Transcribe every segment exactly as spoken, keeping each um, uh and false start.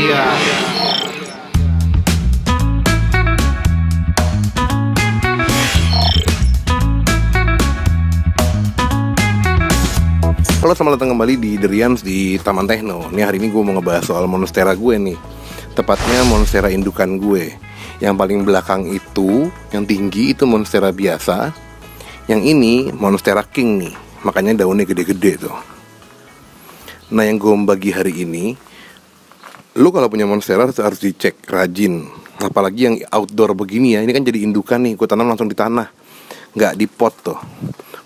Iya. Halo, selamat datang kembali di The Ryans di Taman Techno. Nih, hari ini gue mau ngebahas soal monstera gue nih. Tepatnya monstera indukan gue. Yang paling belakang itu, yang tinggi itu monstera biasa. Yang ini monstera king nih. Makanya daunnya gede-gede tuh. Nah, yang gue bagi hari ini, lu kalau punya monstera harus dicek rajin. Apalagi yang outdoor begini ya. Ini kan jadi indukan nih, gue tanam langsung di tanah, nggak di pot tuh.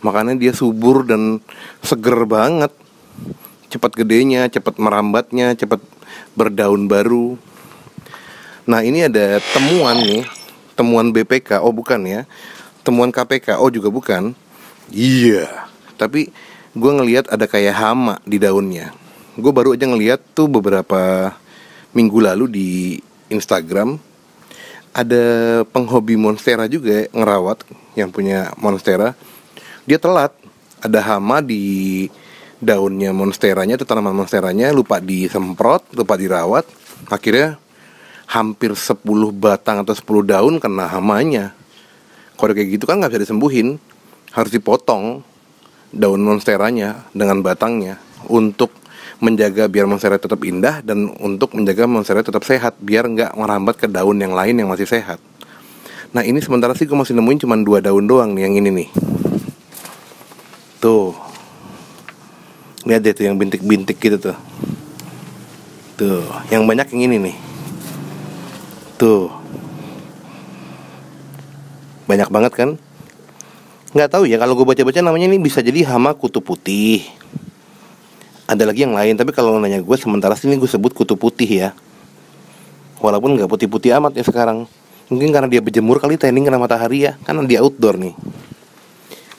Makanya dia subur dan seger banget. Cepat gedenya, cepat merambatnya, cepat berdaun baru. Nah, ini ada temuan nih. Temuan B P K, oh bukan ya. Temuan K P K, oh juga bukan. Iya, yeah. Tapi gue ngelihat ada kayak hama di daunnya. Gue baru aja ngelihat tuh beberapa minggu lalu di Instagram. Ada penghobi monstera juga ngerawat, yang punya monstera. Dia telat, ada hama di daunnya monsteranya, itu tanaman monsteranya, lupa disemprot, lupa dirawat. Akhirnya hampir sepuluh batang atau sepuluh daun kena hamanya. Kalau kayak gitu kan gak bisa disembuhin, harus dipotong daun monsteranya dengan batangnya, untuk menjaga biar monstera tetap indah dan untuk menjaga monstera tetap sehat, biar gak merambat ke daun yang lain yang masih sehat. Nah, ini sementara sih gue masih nemuin cuma dua daun doang nih, yang ini nih. Tuh, lihat deh tuh yang bintik-bintik gitu tuh. Tuh, yang banyak yang ini nih. Tuh, banyak banget kan? Nggak tahu ya, kalau gue baca-baca namanya ini bisa jadi hama kutu putih. Ada lagi yang lain, tapi kalau nanya gue sementara sini gue sebut kutu putih ya. Walaupun nggak putih-putih amat ya sekarang. Mungkin karena dia berjemur kali, tanning kena matahari ya, karena dia outdoor nih.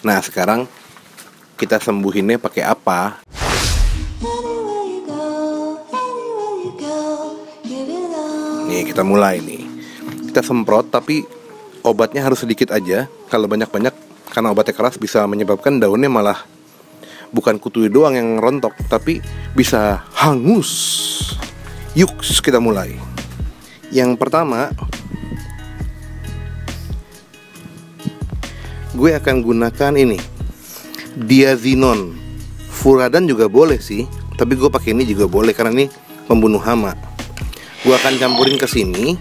Nah, sekarang kita sembuhinnya pakai apa? Nih, kita mulai nih. Kita semprot, tapi obatnya harus sedikit aja. Kalau banyak-banyak, karena obatnya keras bisa menyebabkan daunnya malah bukan kutu doang yang rontok, tapi bisa hangus. Yuk, kita mulai. Yang pertama, gue akan gunakan ini, Diazinon. Furadan juga boleh sih, tapi gue pakai ini juga boleh karena ini pembunuh hama. Gue akan campurin ke sini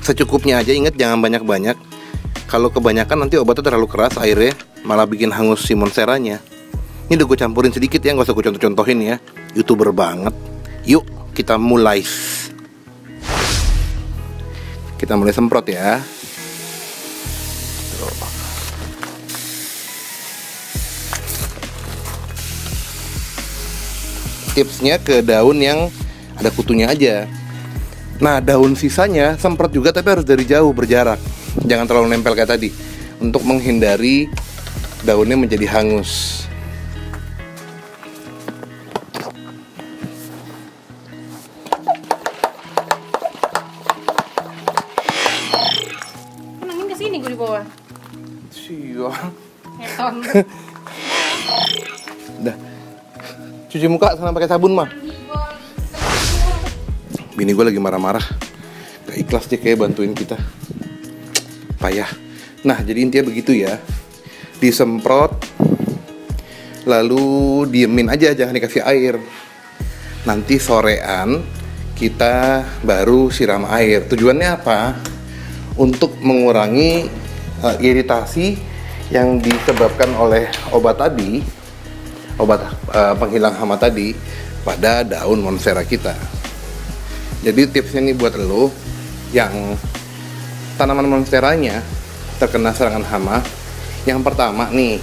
secukupnya aja, ingat jangan banyak-banyak. Kalau kebanyakan nanti obatnya terlalu keras, airnya malah bikin hangus si monsteranya. Ini udah gue campurin sedikit ya, gak usah gue contoh-contohin ya, YouTuber banget. Yuk, kita mulai. Kita mulai semprot ya. Tipsnya ke daun yang ada kutunya aja. Nah, daun sisanya semprot juga, tapi harus dari jauh, berjarak. Jangan terlalu nempel kayak tadi, untuk menghindari daunnya menjadi hangus. Nangin ke sini gue di bawah. Siang. Ngeton. Dah. Cuci muka sama pakai sabun mah. Bini gue lagi marah-marah, gak ikhlas dia kayak bantuin kita. Payah. Nah, jadi intinya begitu ya. Disemprot, lalu diemin aja, jangan dikasih air. Nanti sorean kita baru siram air. Tujuannya apa? Untuk mengurangi uh, iritasi yang disebabkan oleh obat tadi, obat uh, penghilang hama tadi pada daun monstera kita. Jadi tipsnya nih buat lo yang tanaman monsteranya terkena serangan hama, yang pertama nih,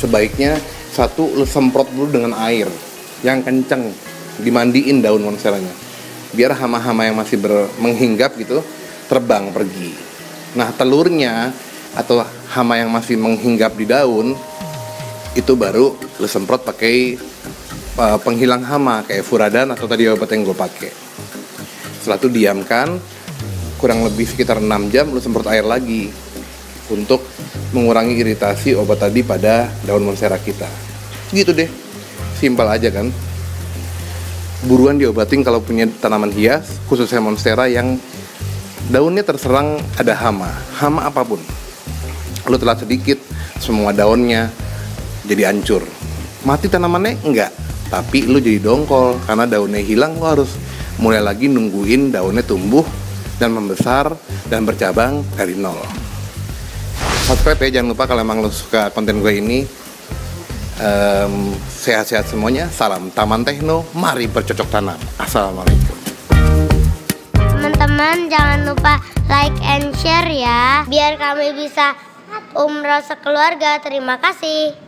sebaiknya satu, lo semprot dulu dengan air yang kenceng, dimandiin daun monsteranya biar hama-hama yang masih ber, menghinggap gitu terbang pergi. Nah, telurnya atau hama yang masih menghinggap di daun itu baru lu semprot pakai uh, penghilang hama kayak Furadan atau tadi obat yang gue pakai. Setelah itu diamkan kurang lebih sekitar enam jam, lu semprot air lagi untuk mengurangi iritasi obat tadi pada daun monstera kita. Gitu deh, simpel aja kan. buruan diobatin kalau punya tanaman hias, khususnya monstera yang daunnya terserang ada hama, hama apapun. Lu telat sedikit, semua daunnya jadi hancur. Mati tanamannya? Enggak. Tapi lu jadi dongkol, karena daunnya hilang, lu harus mulai lagi nungguin daunnya tumbuh dan membesar dan bercabang dari nol. Subscribe ya, jangan lupa kalau emang lo suka konten gue ini. Um, sehat-sehat semuanya, salam Taman Techno, mari bercocok tanam. Assalamualaikum. Teman-teman jangan lupa like and share ya, biar kami bisa umroh sekeluarga. Terima kasih.